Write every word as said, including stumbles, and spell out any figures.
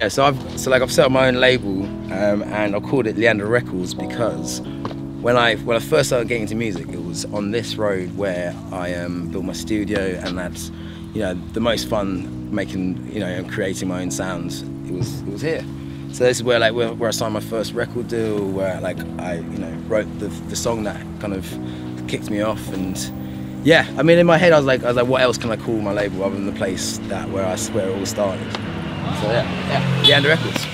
Yeah, so I've so like I've set up my own label, um, and I called it Leander Records because when I when I first started getting into music, it was on this road where I um, built my studio, and that's you know the most fun making you know creating my own sounds. It was it was here. So this is where like where, where I signed my first record deal, where like I you know wrote the the song that kind of kicked me off. And yeah, I mean in my head I was like I was like what else can I call my label other than the place that where I where it all started. So yeah, yeah, Leander Records.